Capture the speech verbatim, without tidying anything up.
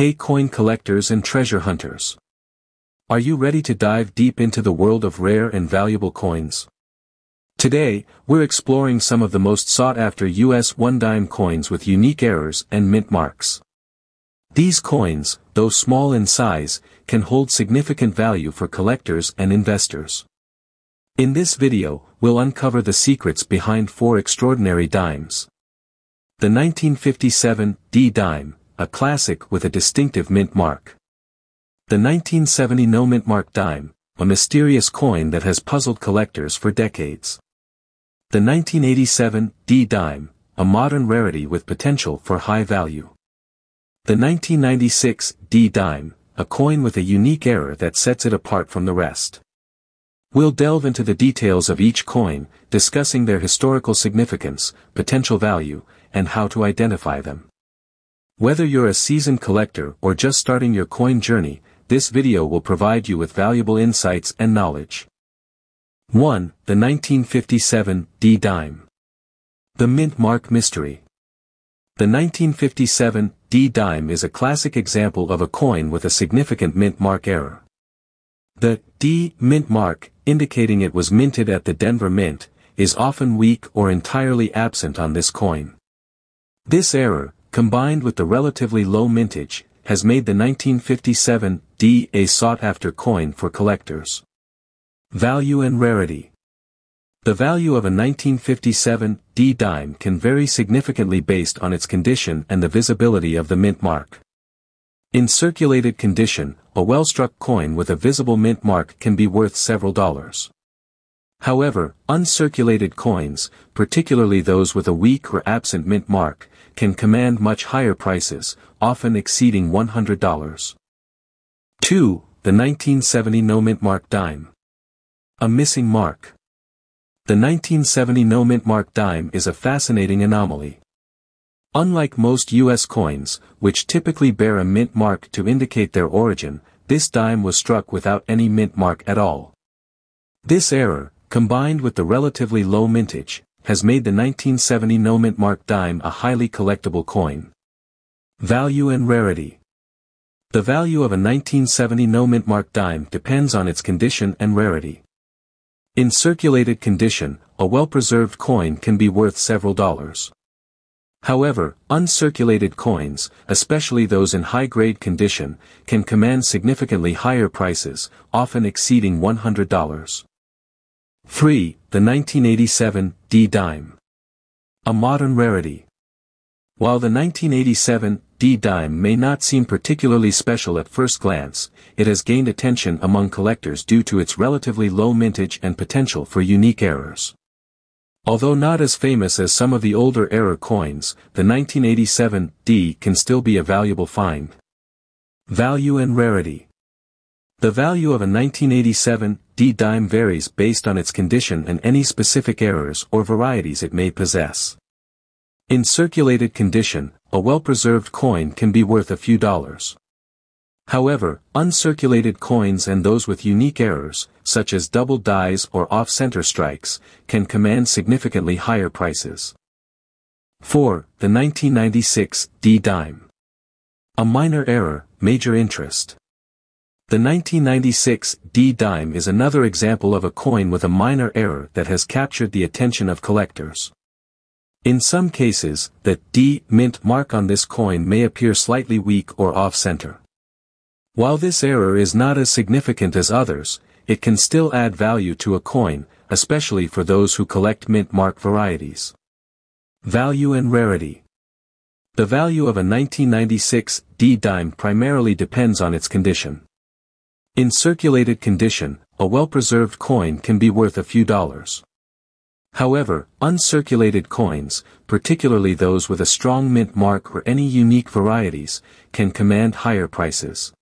Hey coin collectors and treasure hunters. Are you ready to dive deep into the world of rare and valuable coins? Today, we're exploring some of the most sought-after U S one-dime coins with unique errors and mint marks. These coins, though small in size, can hold significant value for collectors and investors. In this video, we'll uncover the secrets behind four extraordinary dimes. The nineteen fifty-seven D dime, a classic with a distinctive mint mark. The nineteen seventy no mint mark dime, a mysterious coin that has puzzled collectors for decades. The nineteen eighty-seven D dime, a modern rarity with potential for high value. The nineteen ninety-six D dime, a coin with a unique error that sets it apart from the rest. We'll delve into the details of each coin, discussing their historical significance, potential value, and how to identify them. Whether you're a seasoned collector or just starting your coin journey, this video will provide you with valuable insights and knowledge. one. The nineteen fifty-seven D dime. The mint mark mystery. The nineteen fifty-seven D dime is a classic example of a coin with a significant mint mark error. The D mint mark, indicating it was minted at the Denver Mint, is often weak or entirely absent on this coin. This error, combined with the relatively low mintage, has made the nineteen fifty-seven D a sought-after coin for collectors. Value and rarity. The value of a nineteen fifty-seven D dime can vary significantly based on its condition and the visibility of the mint mark. In circulated condition, a well-struck coin with a visible mint mark can be worth several dollars. However, uncirculated coins, particularly those with a weak or absent mint mark, can command much higher prices, often exceeding one hundred dollars. two. The nineteen seventy no mint mark dime. A missing mark. The nineteen seventy no mint mark dime is a fascinating anomaly. Unlike most U S coins, which typically bear a mint mark to indicate their origin, this dime was struck without any mint mark at all. This error, combined with the relatively low mintage, has made the nineteen seventy no mint mark dime a highly collectible coin. Value and rarity. The value of a nineteen seventy no mint mark dime depends on its condition and rarity. In circulated condition, a well-preserved coin can be worth several dollars. However, uncirculated coins, especially those in high-grade condition, can command significantly higher prices, often exceeding one hundred dollars. three. The nineteen eighty-seven D dime. A modern rarity. While the nineteen eighty-seven D dime may not seem particularly special at first glance, it has gained attention among collectors due to its relatively low mintage and potential for unique errors. Although not as famous as some of the older error coins, the nineteen eighty-seven D can still be a valuable find. Value and rarity. The value of a nineteen eighty-seven D dime varies based on its condition and any specific errors or varieties it may possess. In circulated condition, a well-preserved coin can be worth a few dollars. However, uncirculated coins and those with unique errors, such as double dies or off-center strikes, can command significantly higher prices. four. The nineteen ninety-six D dime. A minor error, major interest. The nineteen ninety-six D dime is another example of a coin with a minor error that has captured the attention of collectors. In some cases, the D mint mark on this coin may appear slightly weak or off-center. While this error is not as significant as others, it can still add value to a coin, especially for those who collect mint mark varieties. Value and rarity. The value of a nineteen ninety-six D dime primarily depends on its condition. In circulated condition, a well-preserved coin can be worth a few dollars. However, uncirculated coins, particularly those with a strong mint mark or any unique varieties, can command higher prices.